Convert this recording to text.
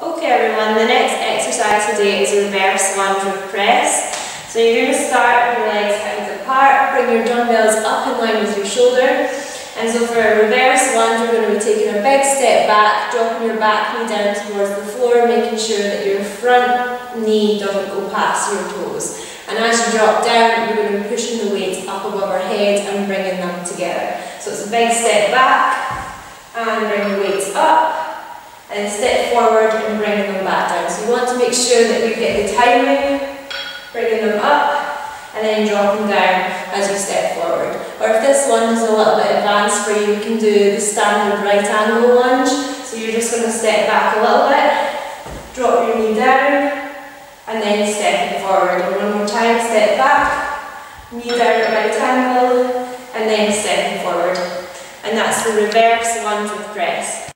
Okay everyone, the next exercise today is reverse lunge press. So you're going to start with your legs hands apart, bring your dumbbells up in line with your shoulder. And so for a reverse lunge, you're going to be taking a big step back, dropping your back knee down towards the floor, making sure that your front knee doesn't go past your toes. And as you drop down, you're going to be pushing the weights up above our head and bringing them together. So it's a big step back, and bring the weights up. And step forward and bringing them back down. So you want to make sure that you get the timing, bringing them up and then dropping down as you step forward. Or if this one is a little bit advanced for you, you can do the standard right angle lunge. So you're just going to step back a little bit, drop your knee down and then stepping forward. And one more time, step back, knee down at right angle and then stepping forward. And that's the reverse lunge with press.